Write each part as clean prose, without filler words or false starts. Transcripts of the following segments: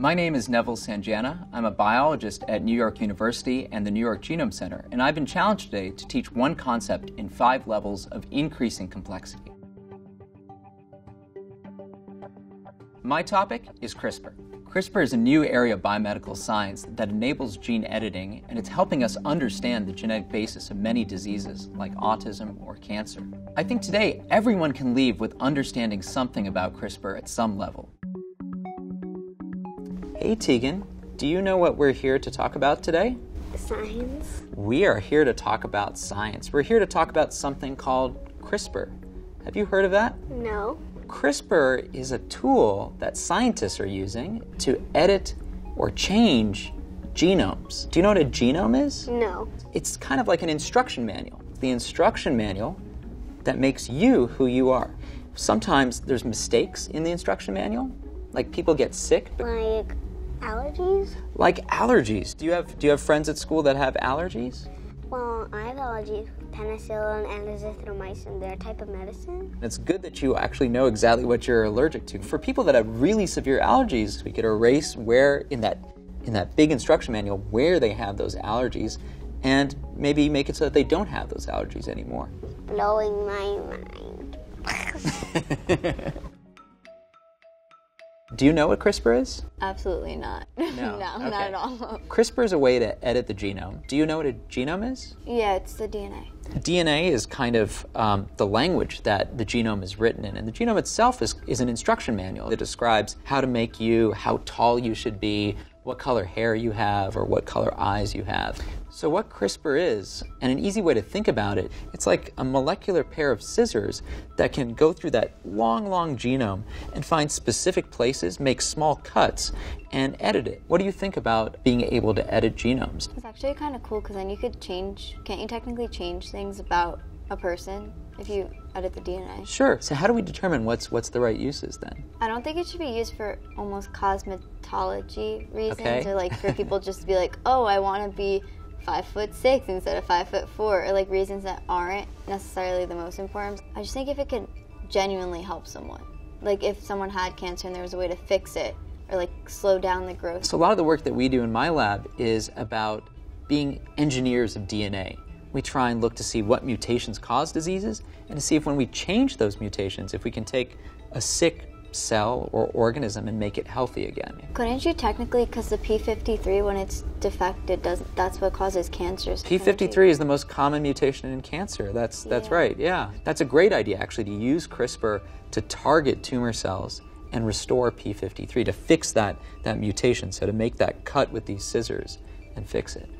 My name is Neville Sanjana. I'm a biologist at New York University and the New York Genome Center, and I've been challenged today to teach one concept in 5 levels of increasing complexity. My topic is CRISPR. CRISPR is a new area of biomedical science that enables gene editing, and it's helping us understand the genetic basis of many diseases like autism or cancer. I think today everyone can leave with understanding something about CRISPR at some level. Hey Tegan, do you know what we're here to talk about today? Science. We are here to talk about science. We're here to talk about something called CRISPR. Have you heard of that? No. CRISPR is a tool that scientists are using to edit or change genomes. Do you know what a genome is? No. It's kind of like an instruction manual. It's the instruction manual that makes you who you are. Sometimes there's mistakes in the instruction manual, like people get sick. Like allergies? Like allergies. Do you have friends at school that have allergies? Well, I have allergies with penicillin and azithromycin. They're a type of medicine. It's good that you actually know exactly what you're allergic to. For people that have really severe allergies, we could erase where in that big instruction manual where they have those allergies and maybe make it so that they don't have those allergies anymore. Blowing my mind. Do you know what CRISPR is? Absolutely not. No, okay. Not at all. CRISPR is a way to edit the genome. Do you know what a genome is? Yeah, it's the DNA. DNA is kind of the language that the genome is written in, and the genome itself is an instruction manual. It describes how to make you, how tall you should be, what color hair you have, or what color eyes you have. So what CRISPR is, and an easy way to think about it, it's like a molecular pair of scissors that can go through that long, long genome and find specific places, make small cuts, and edit it. What do you think about being able to edit genomes? It's actually kind of cool, because then you could change, can't you technically change things about a person if you edit the DNA? Sure. So how do we determine what's the right uses then? I don't think it should be used for almost cosmetology reasons, or like for people just to be like, oh, I want to be 5'6" instead of 5'4", or like reasons that aren't necessarily the most important. I just think if it could genuinely help someone, like if someone had cancer and there was a way to fix it or like slow down the growth. So a lot of the work that we do in my lab is about being engineers of DNA. We try and look to see what mutations cause diseases and to see if when we change those mutations, if we can take a sick cell or organism and make it healthy again. Couldn't you technically, because the P53, when it's defective, doesn't, that's what causes cancers. P53 is the most common mutation in cancer. That's right, yeah. That's a great idea, actually, to use CRISPR to target tumor cells and restore P53, to fix that mutation, so to make that cut with these scissors and fix it.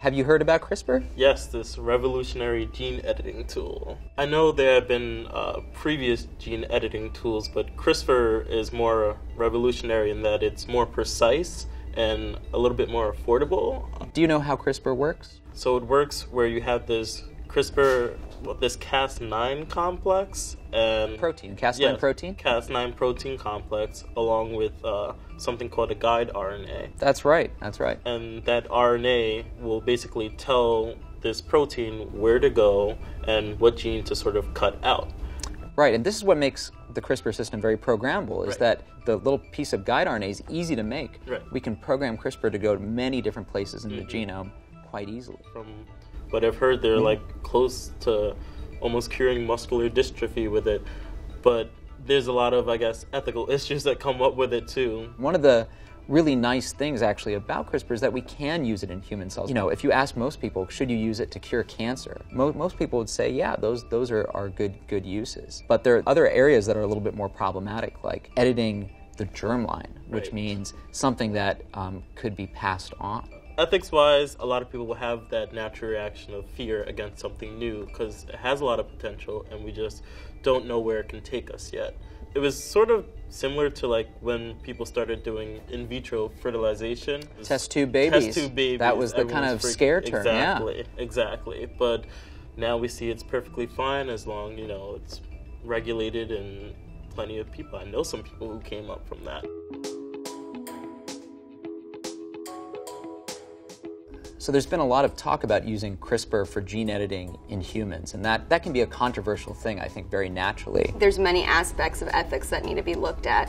Have you heard about CRISPR? Yes, this revolutionary gene editing tool. I know there have been previous gene editing tools, but CRISPR is more revolutionary in that it's more precise and a little bit more affordable. Do you know how CRISPR works? So it works where you have this CRISPR, this Cas9 complex and... protein, Cas9 protein? Cas9 protein complex, along with something called a guide RNA. That's right. And that RNA will basically tell this protein where to go and what gene to sort of cut out. Right, and this is what makes the CRISPR system very programmable, is that the little piece of guide RNA is easy to make. Right. We can program CRISPR to go to many different places in the genome quite easily. But I've heard they're like close to almost curing muscular dystrophy with it. But there's a lot of, I guess, ethical issues that come up with it too. One of the really nice things actually about CRISPR is that we can use it in human cells. You know, if you ask most people, should you use it to cure cancer? Most people would say, yeah, those are good uses. But there are other areas that are a little bit more problematic, like editing the germline, which means something that could be passed on. Ethics-wise, a lot of people will have that natural reaction of fear against something new because it has a lot of potential and we just don't know where it can take us yet. It was sort of similar to like when people started doing in vitro fertilization. Test tube babies. That was the kind of scare term, Exactly. But now we see it's perfectly fine as long, you know, it's regulated and plenty of people. I know some people who came up from that. So there's been a lot of talk about using CRISPR for gene editing in humans, and that can be a controversial thing, I think, very naturally. There's many aspects of ethics that need to be looked at.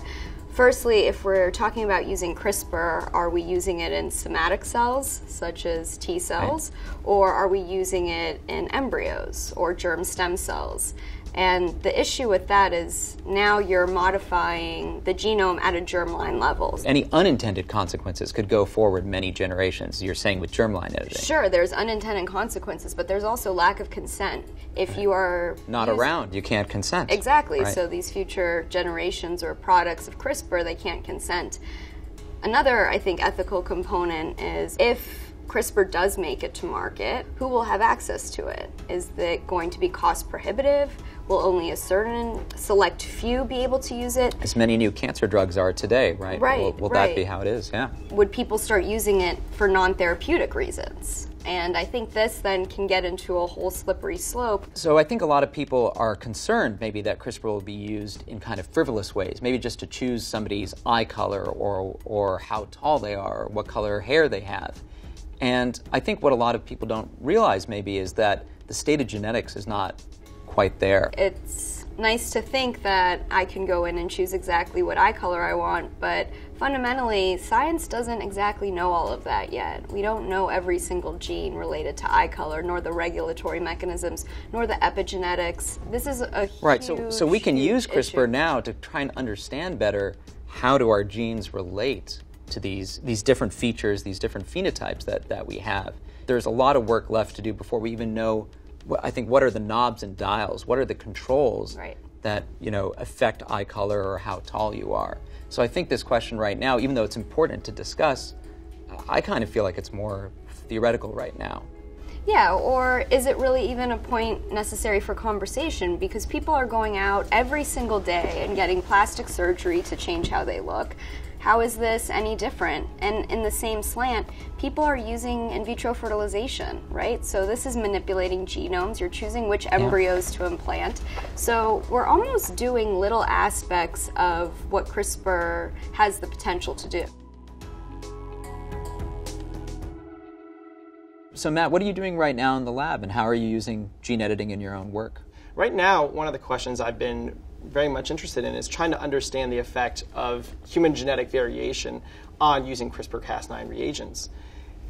Firstly, if we're talking about using CRISPR, are we using it in somatic cells, such as T cells, or are we using it in embryos or germ stem cells? And the issue with that is now you're modifying the genome at a germline level. Any unintended consequences could go forward many generations, you're saying, with germline editing. Sure, there's unintended consequences, but there's also lack of consent. If you are... not around, you can't consent. Exactly, so these future generations or products of CRISPR, they can't consent. Another, I think, ethical component is if CRISPR does make it to market, who will have access to it? Is it going to be cost prohibitive? Will only a certain select few be able to use it? As many new cancer drugs are today, right? Will that be how it is? Yeah. Would people start using it for non-therapeutic reasons? And I think this then can get into a whole slippery slope. So I think a lot of people are concerned maybe that CRISPR will be used in kind of frivolous ways, maybe just to choose somebody's eye color or how tall they are or what color hair they have. And I think what a lot of people don't realize maybe is that the state of genetics is not quite there. It's nice to think that I can go in and choose exactly what eye color I want, but fundamentally, science doesn't exactly know all of that yet. We don't know every single gene related to eye color, nor the regulatory mechanisms, nor the epigenetics. This is a huge, so we can use CRISPR now to try and understand better how do our genes relate to these different features, these different phenotypes that we have. There's a lot of work left to do before we even know, I think, what are the knobs and dials, what are the controls that affect eye color or how tall you are. So I think this question right now, even though it's important to discuss, I kind of feel like it's more theoretical right now. Yeah, or is it really even a point necessary for conversation? Because people are going out every single day and getting plastic surgery to change how they look. How is this any different? And in the same slant, people are using in vitro fertilization, right? So this is manipulating genomes. You're choosing which embryos to implant. So we're almost doing little aspects of what CRISPR has the potential to do. So Matt, what are you doing right now in the lab, and how are you using gene editing in your own work? Right now, one of the questions I've been very much interested in is trying to understand the effect of human genetic variation on using CRISPR-Cas9 reagents.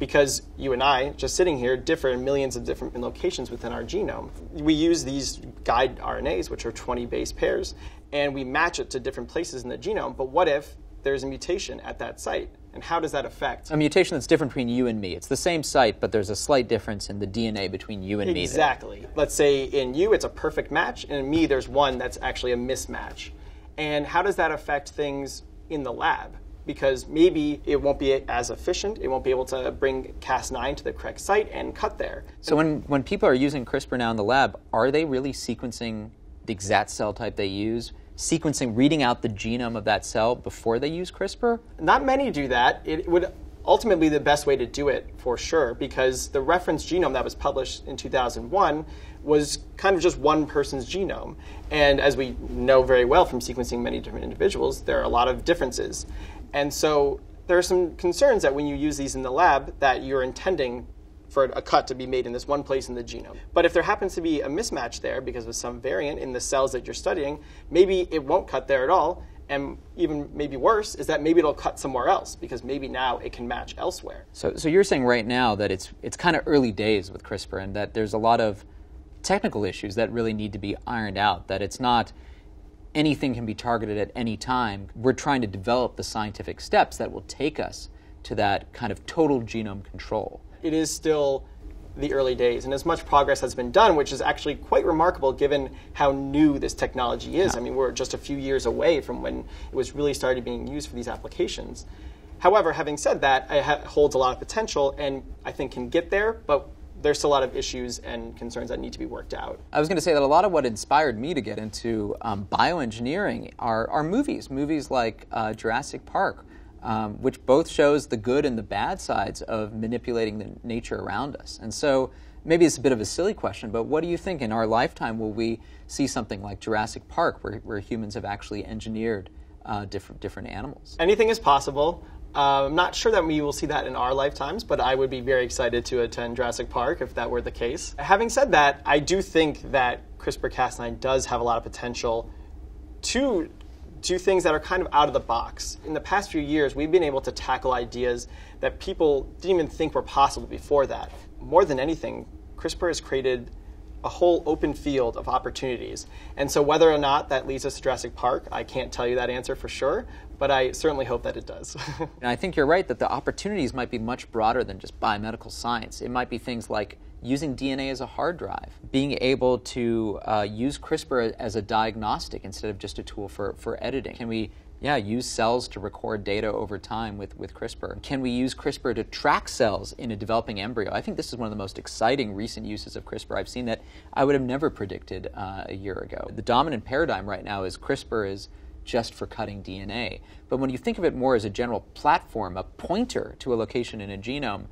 Because you and I, just sitting here, differ in millions of different locations within our genome. We use these guide RNAs, which are 20 base pairs, and we match it to different places in the genome. But what if there's a mutation at that site? And how does that affect? A mutation that's different between you and me. It's the same site, but there's a slight difference in the DNA between you and me. Exactly. Let's say in you, it's a perfect match, and in me, there's one that's actually a mismatch. And how does that affect things in the lab? Because maybe it won't be as efficient. It won't be able to bring Cas9 to the correct site and cut there. So when people are using CRISPR now in the lab, are they really sequencing the exact cell type they use? Sequencing, reading out the genome of that cell before they use CRISPR? Not many do that. It would ultimately be the best way to do it, for sure, because the reference genome that was published in 2001 was kind of just one person's genome. And as we know very well from sequencing many different individuals, there are a lot of differences. And so there are some concerns that when you use these in the lab that you're intending for a cut to be made in this one place in the genome. But if there happens to be a mismatch there because of some variant in the cells that you're studying, maybe it won't cut there at all. And even maybe worse is that maybe it'll cut somewhere else because maybe now it can match elsewhere. So you're saying right now that it's kind of early days with CRISPR and that there's a lot of technical issues that really need to be ironed out, that it's not anything can be targeted at any time. We're trying to develop the scientific steps that will take us to that kind of total genome control. It is still the early days, and as much progress has been done, which is actually quite remarkable given how new this technology is. I mean, we're just a few years away from when it was really started being used for these applications. However, having said that, it holds a lot of potential and I think can get there, but there's still a lot of issues and concerns that need to be worked out. I was going to say that a lot of what inspired me to get into bioengineering are movies like Jurassic Park, which both shows the good and the bad sides of manipulating the nature around us. And so maybe it's a bit of a silly question, but what do you think in our lifetime will we see something like Jurassic Park where humans have actually engineered different animals? Anything is possible. I'm not sure that we will see that in our lifetimes, but I would be very excited to attend Jurassic Park if that were the case. Having said that, I do think that CRISPR-Cas9 does have a lot of potential to do things that are kind of out of the box. In the past few years, we've been able to tackle ideas that people didn't even think were possible before that. More than anything, CRISPR has created a whole open field of opportunities. And so whether or not that leads us to Jurassic Park, I can't tell you that answer for sure, but I certainly hope that it does. And I think you're right that the opportunities might be much broader than just biomedical science. It might be things like using DNA as a hard drive, being able to use CRISPR as a diagnostic instead of just a tool for editing. Can we use cells to record data over time with CRISPR? Can we use CRISPR to track cells in a developing embryo? I think this is one of the most exciting recent uses of CRISPR I've seen that I would have never predicted a year ago. The dominant paradigm right now is CRISPR is just for cutting DNA. But when you think of it more as a general platform, a pointer to a location in a genome,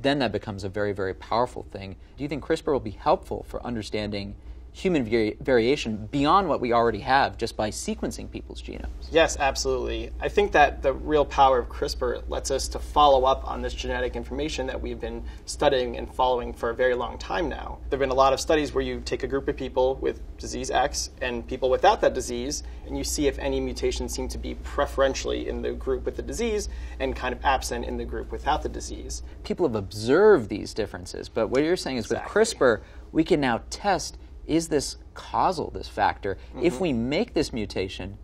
then that becomes a very, very powerful thing. Do you think CRISPR will be helpful for understanding human variation beyond what we already have just by sequencing people's genomes? Yes, absolutely. I think that the real power of CRISPR lets us to follow up on this genetic information that we've been studying and following for a very long time now. There have been a lot of studies where you take a group of people with disease X and people without that disease, and you see if any mutations seem to be preferentially in the group with the disease and kind of absent in the group without the disease. People have observed these differences, but what you're saying is with CRISPR, we can now test, is this causal, this factor? Mm-hmm. If we make this mutation,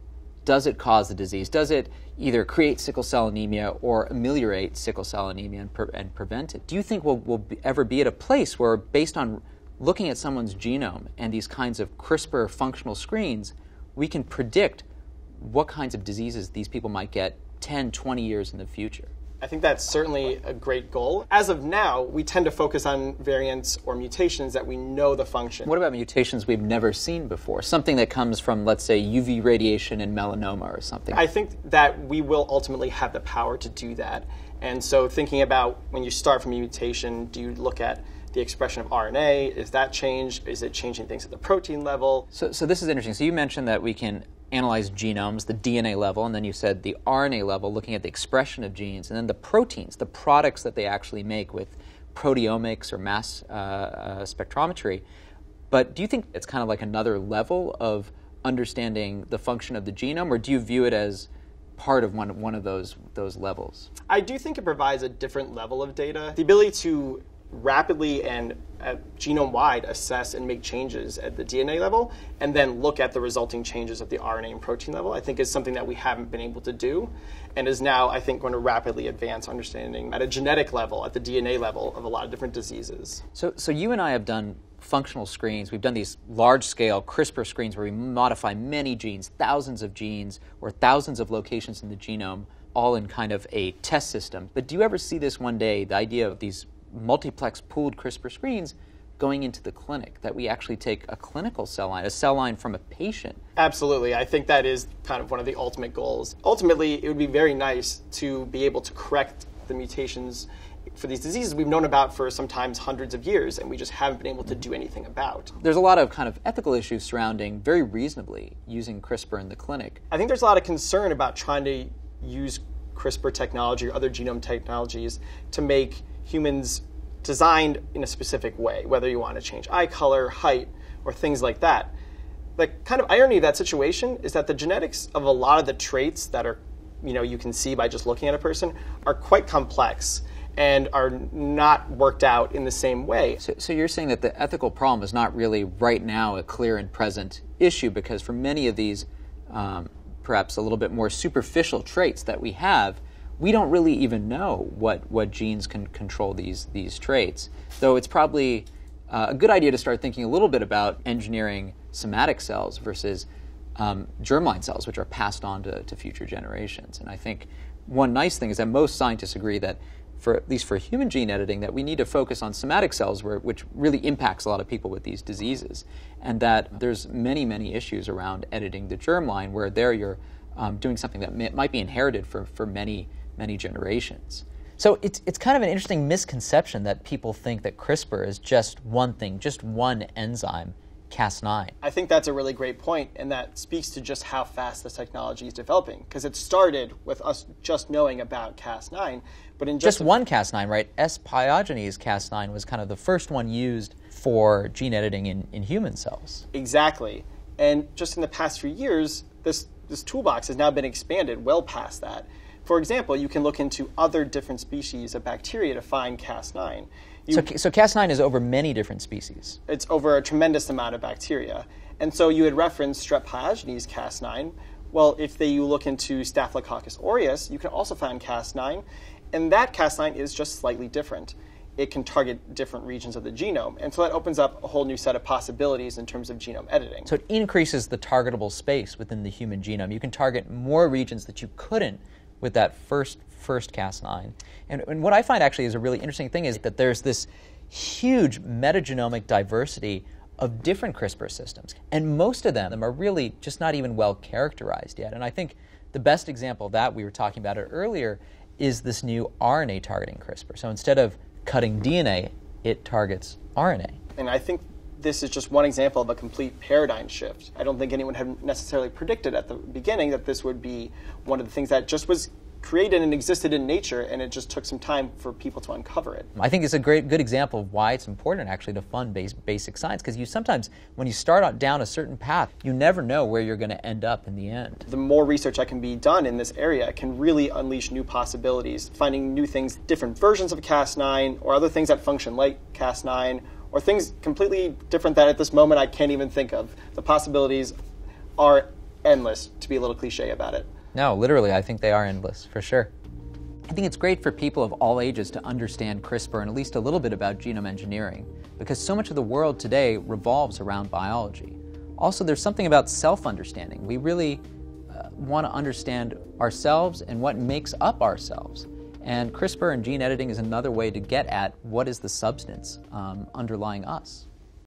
does it cause the disease? Does it either create sickle cell anemia or ameliorate sickle cell anemia and prevent it? Do you think we'll ever be at a place where, based on looking at someone's genome and these kinds of CRISPR functional screens, we can predict what kinds of diseases these people might get 10, 20 years in the future? I think that's certainly a great goal. As of now, we tend to focus on variants or mutations that we know the function. What about mutations we've never seen before? Something that comes from, let's say, UV radiation and melanoma or something. I think that we will ultimately have the power to do that. And so thinking about when you start from a mutation, do you look at the expression of RNA? Is that changed? Is it changing things at the protein level? So this is interesting. So you mentioned that we can analyze genomes, the DNA level, and then you said the RNA level, looking at the expression of genes, and then the proteins, the products that they actually make with proteomics or mass spectrometry. But do you think it's kind of like another level of understanding the function of the genome, or do you view it as part of one of those levels? I do think it provides a different level of data. The ability to rapidly and genome-wide assess and make changes at the DNA level and then look at the resulting changes at the RNA and protein level, I think is something that we haven't been able to do and is now, I think, going to rapidly advance understanding at a genetic level, at the DNA level, of a lot of different diseases. So you and I have done functional screens. We've done these large-scale CRISPR screens where we modify many genes, thousands of genes or thousands of locations in the genome, all in kind of a test system. But do you ever see this one day, the idea of these multiplex pooled CRISPR screens going into the clinic, that we actually take a clinical cell line, a cell line from a patient? Absolutely. I think that is kind of one of the ultimate goals. Ultimately, it would be very nice to be able to correct the mutations for these diseases we've known about for sometimes hundreds of years, and we just haven't been able to do anything about. There's a lot of kind of ethical issues surrounding, very reasonably, using CRISPR in the clinic. I think there's a lot of concern about trying to use CRISPR technology or other genome technologies to make humans designed in a specific way, whether you want to change eye color, height, or things like that. The kind of irony of that situation is that the genetics of a lot of the traits that are, you can see by just looking at a person are quite complex and are not worked out in the same way. So you're saying that the ethical problem is not really right now a clear and present issue, because for many of these perhaps a little bit more superficial traits that we have, we don't really even know what genes can control these traits, though it's probably a good idea to start thinking a little bit about engineering somatic cells versus germline cells, which are passed on to future generations. And I think one nice thing is that most scientists agree that, at least for human gene editing, that we need to focus on somatic cells, which really impacts a lot of people with these diseases, and that there's many, many issues around editing the germline, where there you're doing something that might be inherited for many generations. So it's kind of an interesting misconception that people think that CRISPR is just one thing, just one enzyme, Cas9. I think that's a really great point, and that speaks to just how fast this technology is developing, because it started with us just knowing about Cas9, but in just one Cas9, right? S. pyogenes Cas9 was kind of the first one used for gene editing in human cells. Exactly. And just in the past few years, this this toolbox has now been expanded well past that. For example, you can look into other different species of bacteria to find Cas9. So Cas9 is over many different species? It's over a tremendous amount of bacteria. And so you had referenced Strep pyogenes Cas9. Well, if you look into Staphylococcus aureus, you can also find Cas9. And that Cas9 is just slightly different. It can target different regions of the genome. And so that opens up a whole new set of possibilities in terms of genome editing. So it increases the targetable space within the human genome. You can target more regions that you couldn't with that first Cas9. And what I find actually is a really interesting thing is that there's this huge metagenomic diversity of different CRISPR systems. And most of them are really just not even well characterized yet. And I think the best example of that, we were talking about it earlier, is this new RNA targeting CRISPR. So instead of cutting DNA, it targets RNA. And I think this is just one example of a complete paradigm shift. I don't think anyone had necessarily predicted at the beginning that this would be one of the things that just was created and existed in nature, and it just took some time for people to uncover it. I think it's a good example of why it's important actually to fund basic science, because you sometimes, when you start out down a certain path, you never know where you're going to end up in the end. The more research that can be done in this area can really unleash new possibilities, finding new things, different versions of Cas9, or other things that function like Cas9, or things completely different that at this moment I can't even think of. The possibilities are endless, to be a little cliche about it. No, literally, I think they are endless, for sure. I think it's great for people of all ages to understand CRISPR and at least a little bit about genome engineering, because so much of the world today revolves around biology. Also, there's something about self-understanding. We really want to understand ourselves and what makes up ourselves. And CRISPR and gene editing is another way to get at what is the substance underlying us.